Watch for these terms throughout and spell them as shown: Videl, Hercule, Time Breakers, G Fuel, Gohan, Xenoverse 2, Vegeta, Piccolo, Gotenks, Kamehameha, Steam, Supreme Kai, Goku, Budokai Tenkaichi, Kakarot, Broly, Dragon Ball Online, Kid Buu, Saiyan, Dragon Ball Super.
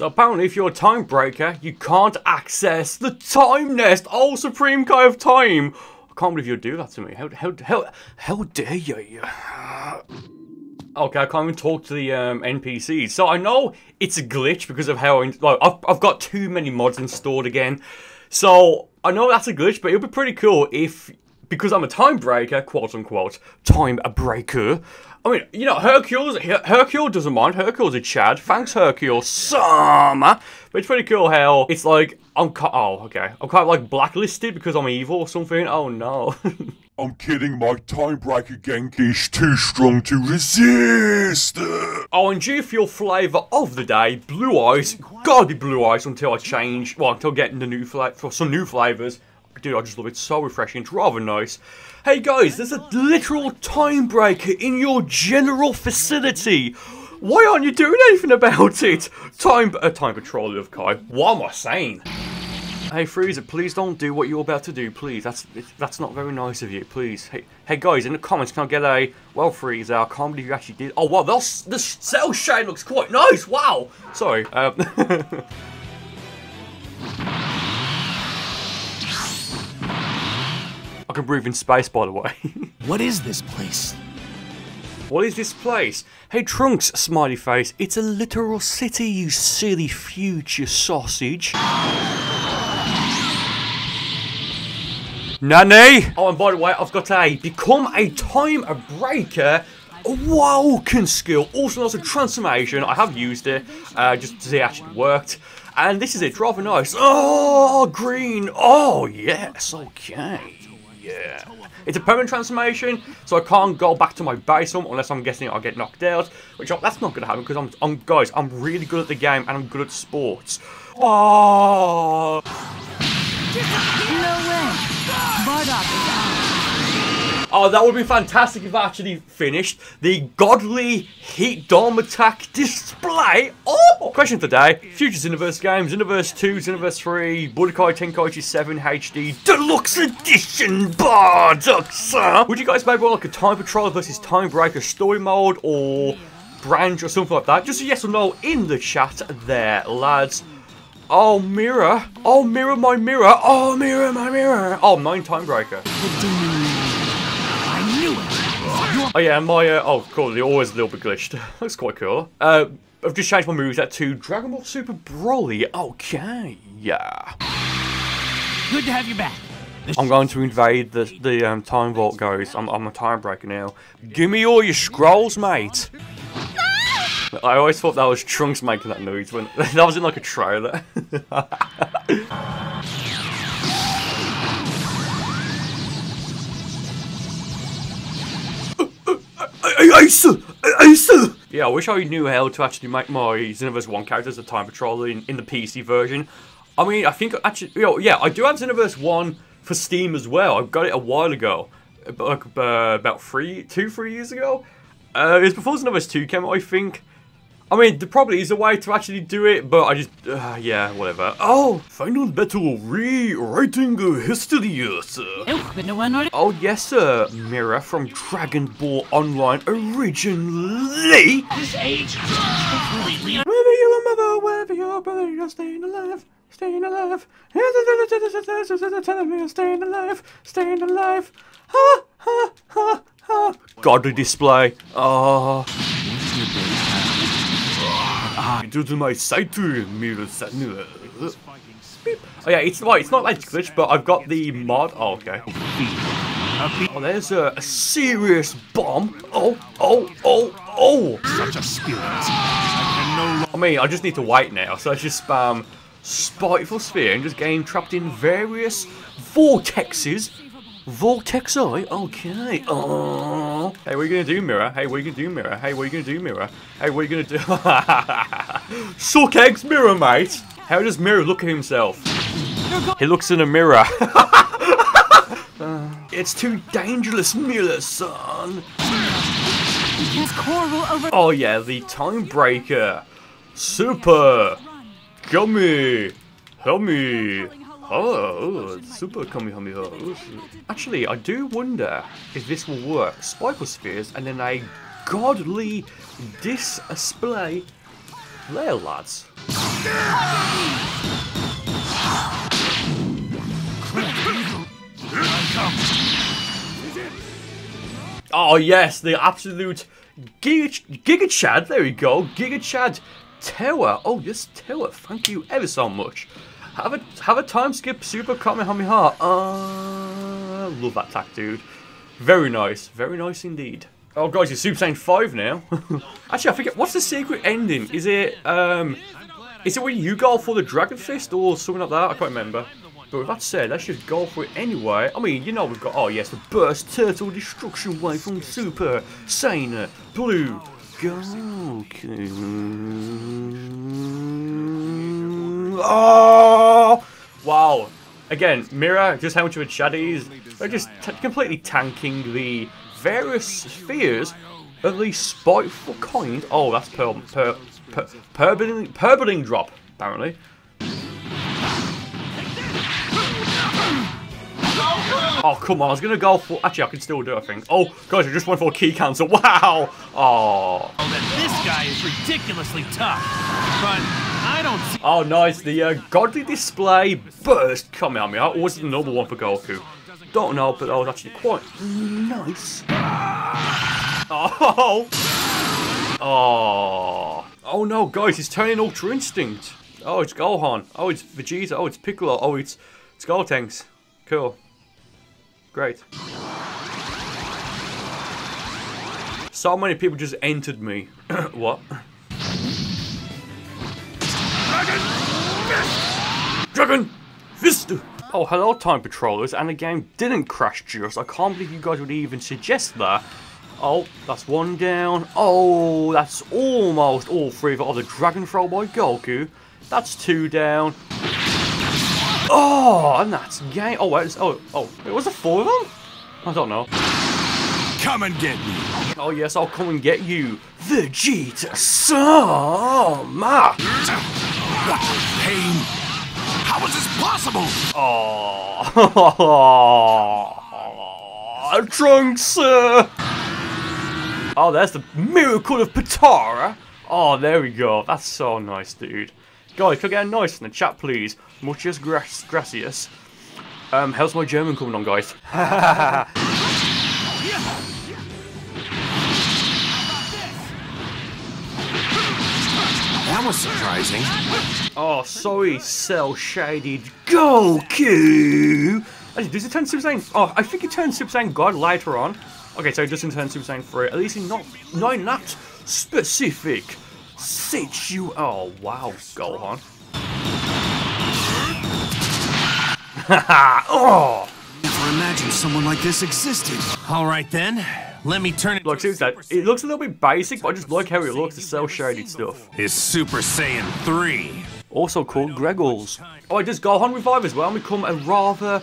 So apparently if you're a Time Breaker, you can't access the Time Nest. Oh, Supreme Kai of Time. I can't believe you'd do that to me. How dare you? Okay, I can't even talk to the NPCs. So I know it's a glitch because of how... I've got too many mods installed again. So I know that's a glitch, but it would be pretty cool if... Because I'm a Time Breaker, quote-unquote, Time Breaker. I mean, you know, Hercule doesn't mind. Hercule's a Chad. Thanks, Hercule. Summer. But it's pretty cool how it's like, I'm kind of like blacklisted because I'm evil or something. Oh, no. I'm kidding, my Time Breaker Genki is too strong to resist. Oh, and G Fuel flavour of the day, Blue Ice. Gotta be Blue Ice until I change, well, until getting the new flavour, for some new flavours. Dude, I just love it. It's so refreshing. It's rather nice. Hey guys, there's a literal Time Breaker in your general vicinity. Why aren't you doing anything about it? Time Patrol of Kai. What am I saying? Hey Freezer, please don't do what you're about to do, please. That's not very nice of you, please. Hey guys, in the comments, can I get a... Well, Freezer, I can't believe you actually did... Oh, wow, this cell shade looks quite nice. Wow. Sorry. I can breathe in space, by the way. What is this place? What is this place? Hey Trunks, smiley face, it's a literal city, you silly future sausage. Nani? Oh, and by the way, I've got a Become a Time Breaker Awoken skill. Also, that's a transformation. I have used it, just to see how it worked. And this is it, rather nice. Oh, green. Oh, yes, okay. Yeah. It's a permanent transformation, so I can't go back to my base unless I'm guessing I'll get knocked out. Which that's not going to happen because guys, I'm really good at the game and I'm good at sports. Oh! No way. Oh, that would be fantastic if I actually finished the godly heat dome attack display. Oh! Question for today: future Xenoverse games, Xenoverse 2, Xenoverse 3, Budokai Tenkaichi 7 HD Deluxe Edition products. Would you guys maybe want like a Time Patrol versus Time Breaker story mode or branch or something like that? Just a yes or no in the chat there, lads. Oh mirror, my mirror, oh mirror, my mirror. Oh, mine Time Breaker. I knew it. Oh yeah, my, oh cool, they're always a little bit glitched. That's quite cool. I've just changed my moveset to Dragon Ball Super Broly, okay, yeah. Good to have you back. I'm going to invade the Time Vault, guys. I'm a Time Breaker now. Give me all your scrolls, mate. I always thought that was Trunks making that noise when that was in like a trailer. Yeah, I wish I knew how to actually make my Xenoverse 1 characters a Time Patrol in the PC version. I mean, I think actually, you know, yeah, I do have Xenoverse 1 for Steam as well. I got it a while ago, like about two, 3 years ago. It was before Xenoverse 2 came out, I think. I mean, there probably is a way to actually do it, but I just... yeah, whatever. Oh! Final battle, rewriting history, sir. Oh, yes, sir. Mirror from Dragon Ball Online originally. This age completely... Wherever your mother, wherever your brother, you're staying alive. Staying alive. Telling me I'm staying alive. Staying alive. Ha, ha, ha. Godly display. Oh. Due to my sight to mirror. Oh yeah, it's like it's not like glitch, but I've got the mod. Oh, okay. Oh, there's a serious bomb. Oh, oh, oh, oh. Such a spirit. I mean, I just need to wait now, so I just spam spiteful sphere and just getting trapped in various vortexes. Vortex Eye? Okay. Oh. Hey, what are you gonna do, Mirror? Hey, what are you gonna do, Mirror? Hey, what are you gonna do, Mirror? Hey, what are you gonna do? Suck eggs, Mirror, mate! How does Mirror look at himself? He looks in a mirror. It's too dangerous, Mirror, son. Oh yeah, the Time Breaker. Super. Gummy. Help me. Oh, super coming on me. Actually, I do wonder if this will work. Spikal spheres and then a godly display there, lads. Oh yes, the absolute Giga Chad, there we go, Giga Chad Tewa. Oh yes, Tewa, thank you ever so much. Have a time skip super Kamehameha. Love that tack, dude. Very nice indeed. Oh guys, it's Super Saiyan 5 now. Actually I forget, what's the secret ending? Is it when you go for the Dragon Fist or something like that? I can't remember. But with that said, let's just go for it anyway. I mean, you know we've got, oh yes, the Burst Turtle Destruction Wave from Super Saiyan Blue Goku. Oh! Wow. Again, Mira, just how much of a Chad it is. They're just completely tanking the various spheres of the spiteful kind. Oh, that's Purbeling Drop, apparently. Oh, come on, I was going to go for... Actually, I can still do it, I think. Oh, gosh, I just went for a key cancel. Wow! Oh. This guy is ridiculously tough, but I don't see... Oh, nice. The Godly Display Burst coming at me. That was the number one for Goku. Don't know, but that was actually quite nice. Oh! Oh. Oh, no, guys, he's turning Ultra Instinct. Oh, it's Gohan. Oh, it's Vegeta. Oh, it's Piccolo. Oh, it's Gotenks. Cool. Great. So many people just entered me. What? Dragon Fist! Oh, hello, Time Patrollers, and the game didn't crash just. I can't believe you guys would even suggest that. Oh, that's one down. Oh, that's almost all three of the Dragon Throw by Goku. That's two down. Oh, and that's game. Oh, wait, it was a four of them? I don't know. Come and get me. Oh, yes, I'll come and get you. Vegeta Sama. What pain. How is this possible? Oh, Trunks. Oh, there's the miracle of Patara. Oh, there we go. That's so nice, dude. Guys, can I get a nice in the chat, please? Muchas gracias. How's my German coming on, guys? That was surprising. Oh, sorry, cell-shaded Goku! Actually, does it turn Super Saiyan... Oh, I think it turns Super Saiyan God later on. Okay, so it doesn't turn Super Saiyan 3. At least not in that specific... Sit you! Oh wow, Gohan! Haha! Oh! Never imagined someone like this existed. All right then, let me turn it. Look, see that? It looks a little bit basic, but I just like how it looks. The cell-shaded stuff. It's Super Saiyan 3, also called Greggles. Oh, I just Gohan revive as well and become a rather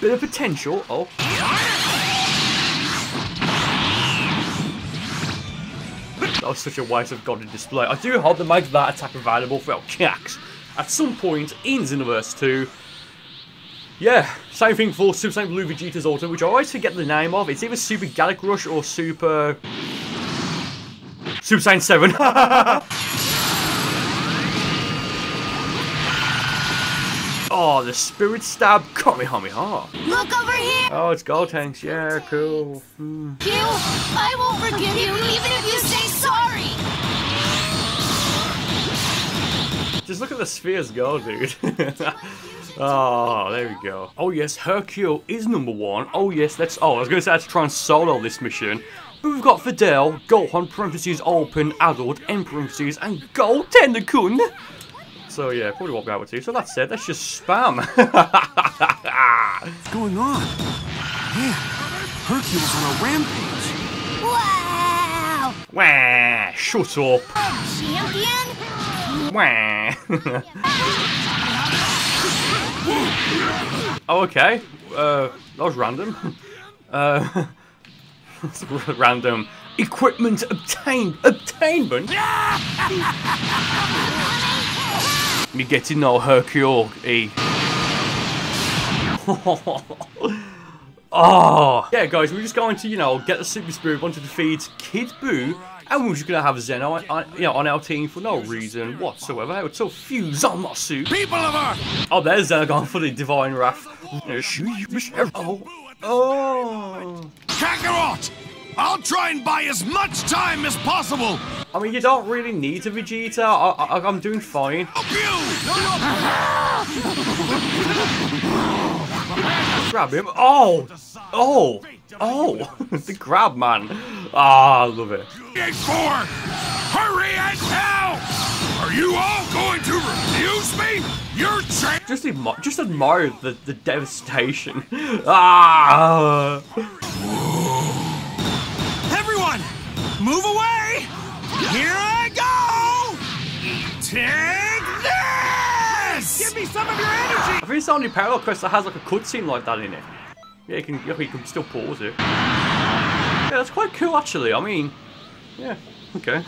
bit of potential. Oh. That was such a waste of godly display. I do hope they make that attack available for our Kaks at some point in Xenoverse 2. Yeah, same thing for Super Saiyan Blue Vegeta's Ultra, which I always forget the name of. It's either Super Gallic Rush or Super Saiyan 7. Oh, the Spirit Stab Kamehameha. Look over here! Oh, it's Gotenks. Yeah, cool. Hmm. You, I won't forgive you, even if you say sorry! Just look at the spheres go, dude. Oh, there we go. Oh, yes, Hercule is number one. Oh, yes, let's... Oh, I was going to say I had to try and solo this mission. But we've got Videl, Gohan, parentheses, open, adult, end parentheses, and Gotenks-kun. So yeah, probably won't be able to. So that said, let's just spam. What's going on? Yeah, Hercule's on a rampage. Wow! Wah! Shut up. Champion. Wah! Oh okay. That was random. That's random. Equipment obtainment. You're getting no Hercule E. Oh yeah, guys, we're just going to, you know, get the Super Spirit, want to defeat Kid Buu Everyone's gonna have Xeno on our team for no reason whatsoever. I would so fuse on my suit. People of Earth! Oh, there's Xeno going for the divine wrath. Oh, oh. Kakarot! I'll try and buy as much time as possible. I mean, you don't really need a Vegeta. I'm doing fine. Grab him. Oh, oh, oh. The grab, man. Ah, I love it. Hurry and now! Are you all going to refuse me? You're just admire the devastation. Ah. Everyone, move away! Here I go! Take this! Give me some of your energy! I think it's the only Parallel Quest that has like a cutscene like that in it. Yeah, you can still pause it. Yeah, that's quite cool actually. I mean, yeah, okay.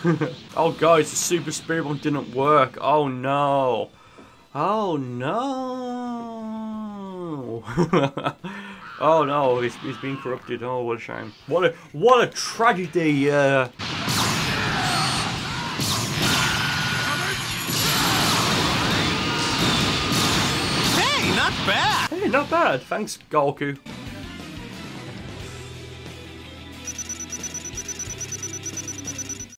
Oh guys, the Super Speed Run didn't work. Oh no. Oh no. Oh no, he's been corrupted. Oh, what a shame. What a tragedy. Hey, not bad. Hey, not bad. Thanks, Goku.